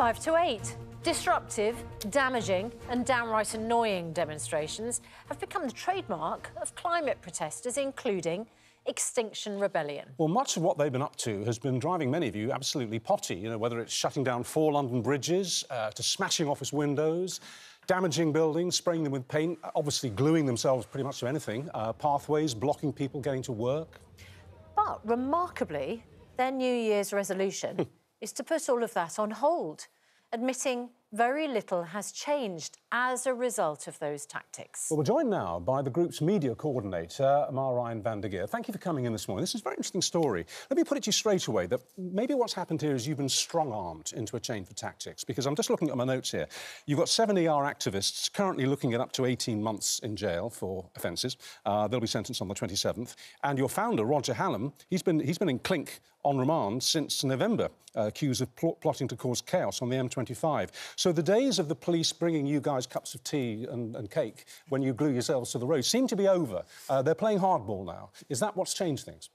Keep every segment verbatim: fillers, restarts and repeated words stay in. five to eight. Disruptive, damaging and downright annoying demonstrations have become the trademark of climate protesters, including Extinction Rebellion. Well, much of what they've been up to has been driving many of you absolutely potty, you know, whether it's shutting down four London bridges, uh, to smashing office windows, damaging buildings, spraying them with paint, obviously gluing themselves pretty much to anything, uh, pathways, blocking people getting to work. But, remarkably, their New Year's resolution is to put all of that on hold, admitting very little has changed as a result of those tactics. Well, we're joined now by the group's media coordinator, Marijn van de Geer. Thank you for coming in this morning. This is a very interesting story. Let me put it to you straight away that maybe what's happened here is you've been strong-armed into a change of tactics, because I'm just looking at my notes here. You've got seven E R activists currently looking at up to eighteen months in jail for offences. Uh, they'll be sentenced on the twenty-seventh. And your founder, Roger Hallam, he's been, he's been in clink on remand since November, uh, accused of pl plotting to cause chaos on the M twenty-five. So the days of the police bringing you guys cups of tea and, and cake when you glue yourselves to the road seem to be over. Uh, they're playing hardball now. Is that what's changed things?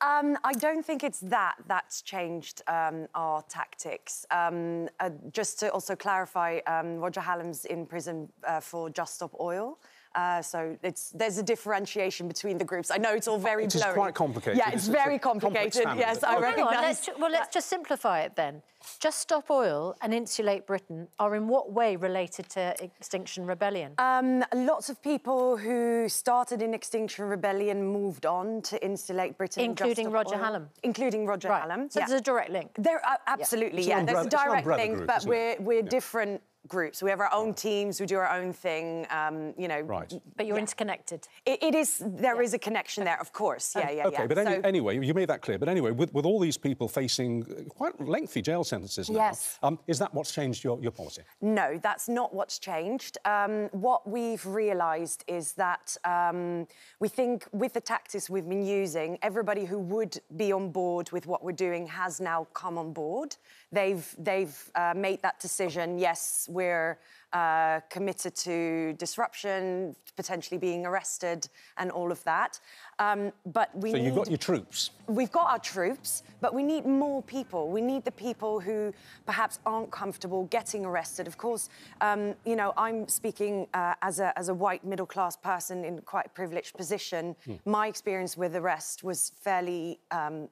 Um, I don't think it's that that's changed um, our tactics. Um, uh, just to also clarify, um, Roger Hallam's in prison uh, for Just Stop Oil. Uh, so it's, there's a differentiation between the groups. I know it's all very blurry. It's quite complicated. Yeah, it's, it's very complicated. Yes, I recognise. Well, let's just simplify it then. Just Stop Oil and Insulate Britain are in what way related to Extinction Rebellion? Um, lots of people who started in Extinction Rebellion moved on to Insulate Britain, including Roger Hallam. Including Roger Hallam. So there's a direct link. There, uh, absolutely, yeah. There's a direct link, but we're we're different groups. We have our own teams. We do our own thing. Um, you know, right? But you're yeah. interconnected. It, it is. There yeah. is a connection there, of course. Um, yeah, yeah, okay, yeah. Okay, but any, so... anyway, you made that clear. But anyway, with, with all these people facing quite lengthy jail sentences now, yes. um, is that what's changed your, your policy? No, that's not what's changed. Um, what we've realised is that um, we think with the tactics we've been using, everybody who would be on board with what we're doing has now come on board. They've they've uh, made that decision. Yes. We're uh, committed to disruption, potentially being arrested and all of that. Um, but we So need... you've got your troops? We've got our troops, but we need more people. We need the people who perhaps aren't comfortable getting arrested. Of course, um, you know, I'm speaking uh, as, a, as a white middle-class person in quite a privileged position. Mm. My experience with arrest was fairly... Um,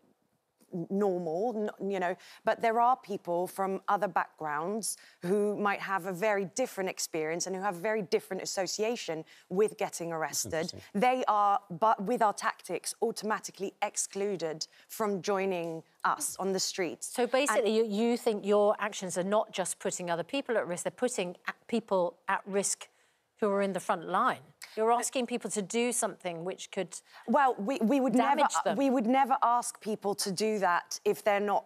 normal, you know, but there are people from other backgrounds who might have a very different experience and who have a very different association with getting arrested. They are, but with our tactics, automatically excluded from joining us on the streets. So basically, and you, you think your actions are not just putting other people at risk, they're putting people at risk who are in the front line. You're asking people to do something which could well, we, we would damage never, them. We would never ask people to do that if they're not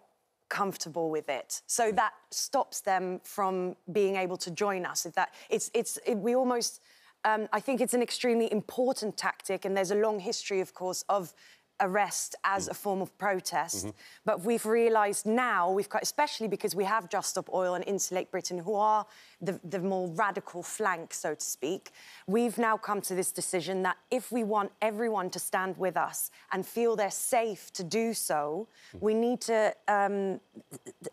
comfortable with it. So that stops them from being able to join us. If that, it's, it's, it, we almost... Um, I think it's an extremely important tactic, and there's a long history, of course, of arrest as mm. a form of protest. Mm-hmm. But we've realised now, we've got, especially because we have Just Stop Oil and Insulate Britain, who are the, the more radical flank, so to speak, we've now come to this decision that if we want everyone to stand with us and feel they're safe to do so, mm. we need to um,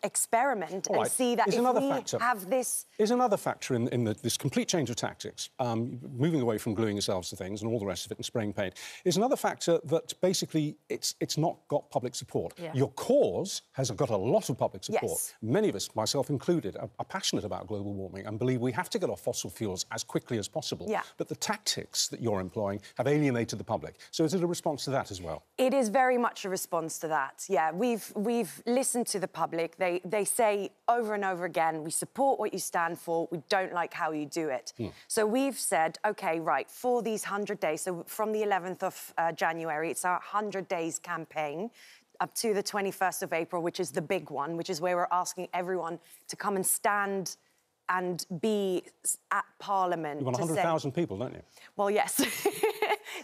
experiment right. and see that Is if we factor. have this... Is another factor in, in the, this complete change of tactics, um, moving away from gluing yourselves to things and all the rest of it and spraying paint, is another factor that basically It's, it's not got public support. Yeah. Your cause has got a lot of public support. Yes. Many of us, myself included, are, are passionate about global warming and believe we have to get off fossil fuels as quickly as possible. Yeah. But the tactics that you're employing have alienated the public. So is it a response to that as well? It is very much a response to that, yeah. We've, we've listened to the public. They, they say over and over again, we support what you stand for, we don't like how you do it. Mm. So we've said, OK, right, for these one hundred days, so from the eleventh of January, it's our one hundred days campaign up to the twenty-first of April, which is the big one, which is where we're asking everyone to come and stand and be at Parliament. You want one hundred thousand people, don't you? Well, yes.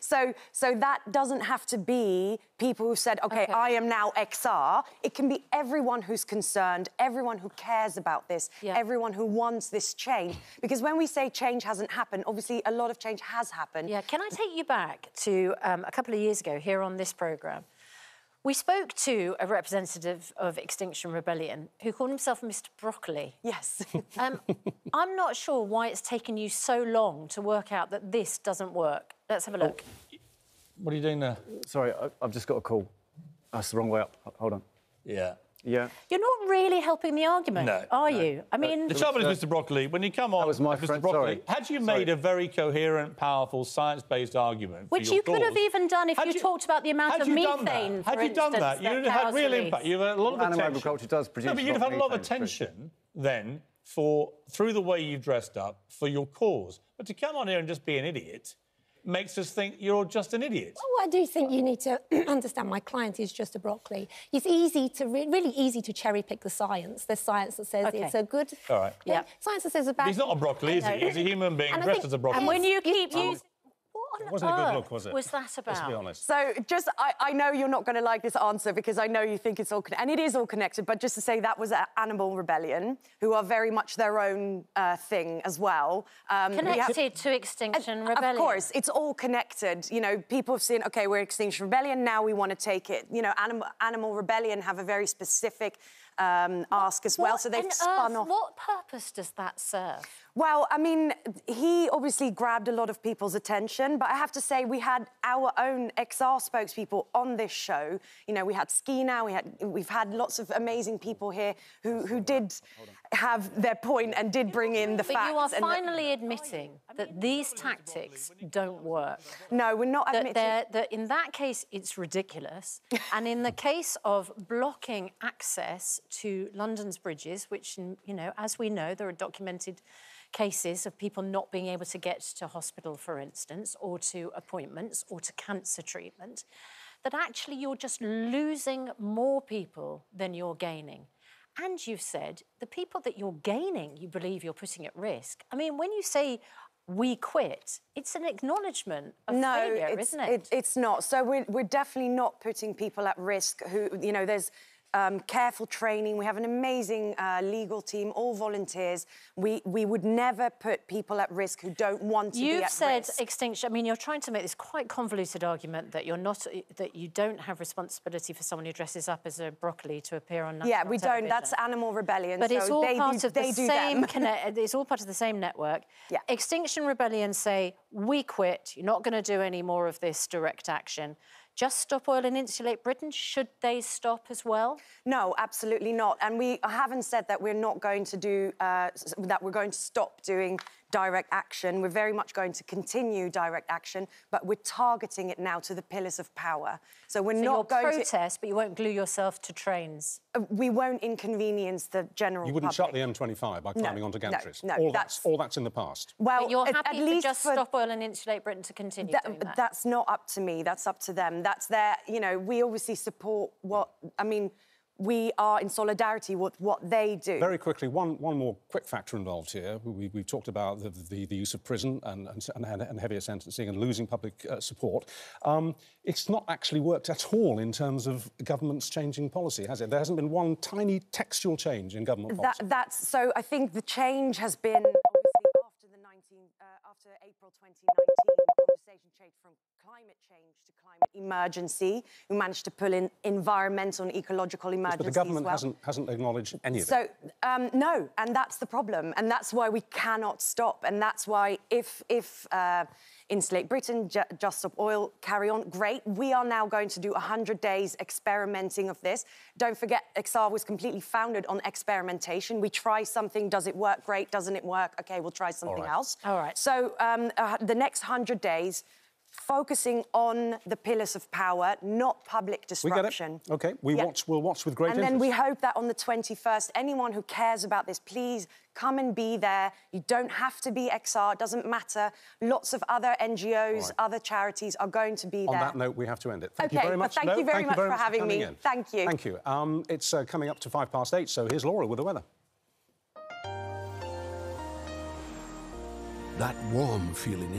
so, so that doesn't have to be people who said, OK, okay. I am now X R. It can be everyone who's concerned, everyone who cares about this, yeah. everyone who wants this change. Because when we say change hasn't happened, obviously a lot of change has happened. Yeah, can I take you back to um, a couple of years ago here on this programme We spoke to a representative of Extinction Rebellion who called himself Mister Broccoli. Yes. um, I'm not sure why it's taken you so long to work out that this doesn't work. Let's have a look. Oh. What are you doing there? Sorry, I, I've just got a call. That's the wrong way up. Hold on. Yeah. Yeah. You're not really helping the argument, no, are no. you? I mean... The trouble is, Mister Broccoli, when you come on... That was my Mister friend, Broccoli, sorry. Had you made sorry. a very coherent, powerful, science-based argument Which you could cause, have even done if you, you talked about the amount of methane, for Had you done that, you'd have had real impact. You've had a lot well, of attention. Animal agriculture does produce... No, but you'd have had a lot of attention, then, for... through the way you've dressed up, for your cause. But to come on here and just be an idiot... makes us think you're just an idiot. Well, I do think you need to understand my client is just a broccoli. It's easy to, re really easy to cherry-pick the science. There's science that says okay. it's a good... All right. Yeah. Science that says a bad... He's not a broccoli, is he? He's a human being and dressed think, as a broccoli. And when you keep using... Oh. It wasn't a good look, was it? Was that about? Let's be honest. So, just, I, I know you're not going to like this answer because I know you think it's all... And it is all connected, but just to say that was Animal Rebellion, who are very much their own uh, thing as well. Um, connected we have, to Extinction and, Rebellion. Of course, it's all connected. You know, people have seen, OK, we're Extinction Rebellion, now we want to take it. You know, anim Animal Rebellion have a very specific... Um, ask as well, what so they've spun earth, off... What purpose does that serve? Well, I mean, he obviously grabbed a lot of people's attention, but I have to say we had our own X R spokespeople on this show. You know, we had Skeena, we had, we've had lots of amazing people here who, who did have their point and did bring in the but facts. But you are finally and the... admitting that these tactics don't work. No, we're not that admitting... That in that case, it's ridiculous. And in the case of blocking access to London's bridges, which, you know, as we know, there are documented cases of people not being able to get to hospital, for instance, or to appointments, or to cancer treatment, that actually you're just losing more people than you're gaining. And you've said the people that you're gaining, you believe you're putting at risk. I mean, when you say... we quit. It's an acknowledgement of no, failure, it's, isn't it? it? It's not. So we're, we're definitely not putting people at risk who, you know, there's um, careful training. We have an amazing uh, legal team, all volunteers. We, we would never put people at risk who don't want to You've be at risk. You've said extinction. I mean, you're trying to make this quite convoluted argument that you're not, that you don't have responsibility for someone who dresses up as a broccoli to appear on national television. Yeah, we television. don't. That's Animal Rebellion. But so it's all they part do, of the same connect, It's all part of the same network. Yeah. Extinction Rebellion say, we quit, you're not going to do any more of this direct action. Just Stop Oil and Insulate Britain, should they stop as well? No, absolutely not. And we haven't said that we're not going to do... Uh, that we're going to stop doing direct action. We're very much going to continue direct action, but we're targeting it now to the pillars of power. So we're so not going protest, to... protest, but you won't glue yourself to trains? Uh, we won't inconvenience the general public. You wouldn't public. shut the M twenty-five by climbing no, onto gantries? No, no all that's... that's... All that's in the past. Well, but you're at, happy at least for Just for... Stop Oil and Insulate Britain to continue that, doing that? That's not up to me. That's up to them. That's their... You know, we obviously support what... I mean... We are in solidarity with what they do. Very quickly, one, one more quick factor involved here. We, we've talked about the, the, the use of prison and, and, and heavier sentencing and losing public uh, support. Um, it's not actually worked at all in terms of governments changing policy, has it? There hasn't been one tiny textual change in government policy. That, that's, so I think the change has been, obviously, after, the 19, uh, after April twenty nineteen... conversation changed from climate change to climate emergency. We managed to pull in environmental and ecological emergencies. Yes, but the government well. hasn't, hasn't acknowledged any of so, it. So, um, no, and that's the problem. And that's why we cannot stop. And that's why if, if uh, Insulate Britain, J Just Stop Oil carry on, great. We are now going to do one hundred days experimenting of this. Don't forget, X R was completely founded on experimentation. We try something, does it work? Great. Doesn't it work? OK, we'll try something All right. else. All right. So um, uh, the next one hundred days, focusing on the pillars of power, not public disruption. We get it. OK, we yeah. watch, we'll watch with great and interest. And then we hope that on the twenty-first, anyone who cares about this, please come and be there. You don't have to be X R, it doesn't matter. Lots of other N G Os, right. other charities are going to be on there. On that note, we have to end it. Thank okay, you very much. Thank no, you very thank much you very for much having for me. In. Thank you. Thank you. Um, it's uh, coming up to five past eight, so here's Laura with the weather. That warm feeling...